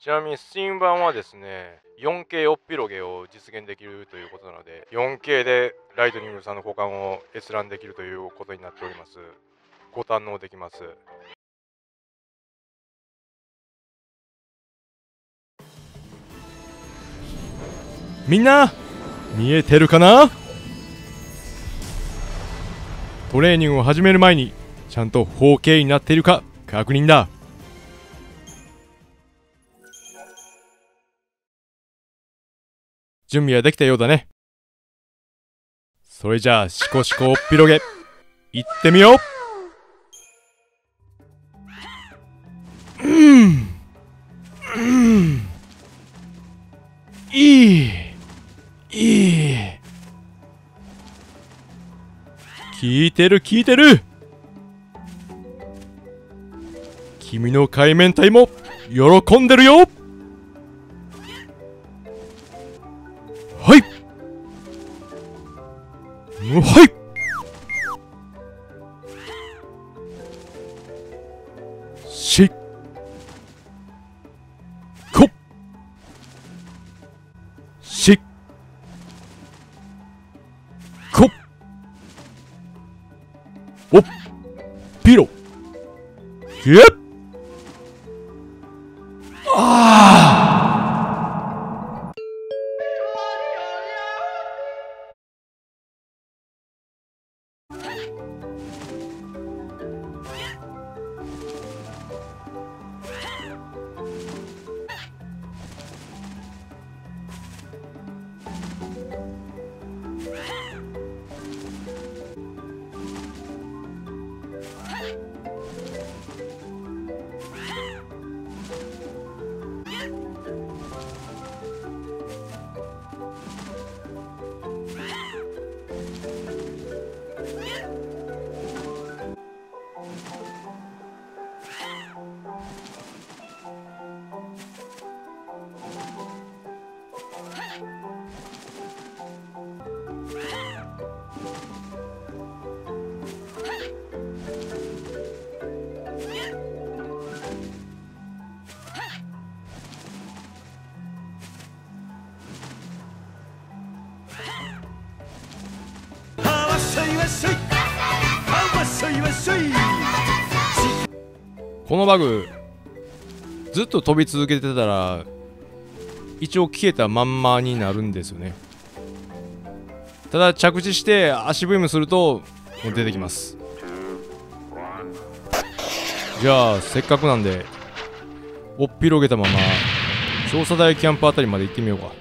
ちなみにスイム版はですね 4K おっぴろげを実現できるということなので 4K でライトニングさんの交換を閲覧できるということになっております。ご堪能できます。みんな見えてるかな。トレーニングを始める前にちゃんと 4K になっているか確認だ。準備はできたようだね。それじゃあシコシコおっぴろげいってみよう。いい聞いてる。君の海綿体も喜んでるよ。はい。しこしこおっぴろげ。このバグずっと飛び続けてたら一応消えたまんまになるんですよね。ただ着地して足ブームするともう出てきます。じゃあせっかくなんでおっぴろげたまま調査台キャンプあたりまで行ってみようか。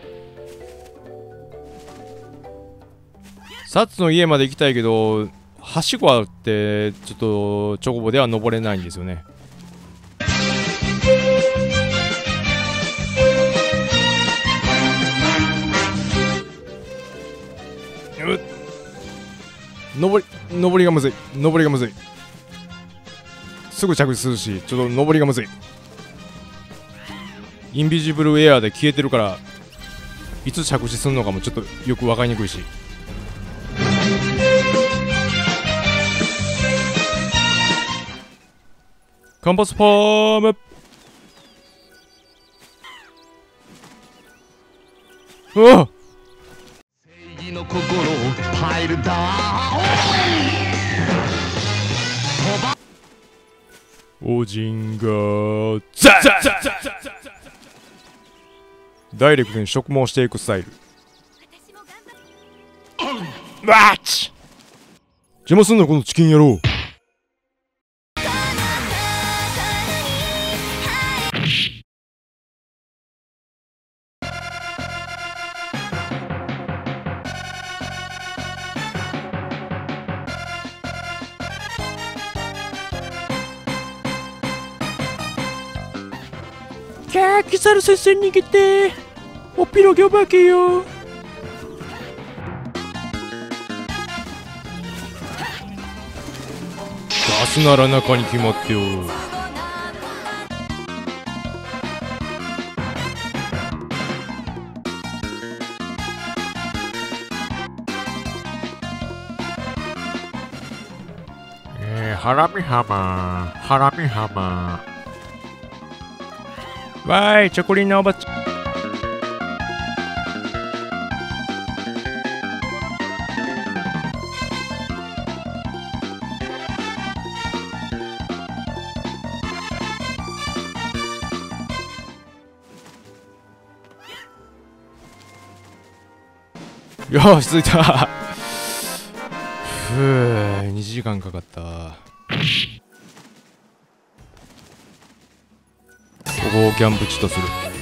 サッツの家まで行きたいけどはしごあってちょっとチョコボでは登れないんですよね。登りがむずい。すぐ着地するしちょっと登りがむずい。インビジブルエアーで消えてるからいつ着地するのかもちょっとよく分かりにくいし。カンパスファーム。正義の心をパイルダーオジンガーザダイレクトに植毛していくスタイル。ワッチ邪魔すんなこのチキン野郎。キサル先生逃げておっぴろげお化けよ。出すなら中に決まってよ。ハラミハマーわーい、チョコリーナおばちゃん。よし、着いた。ふぅ、2時間かかった。ここをキャンプ地とする。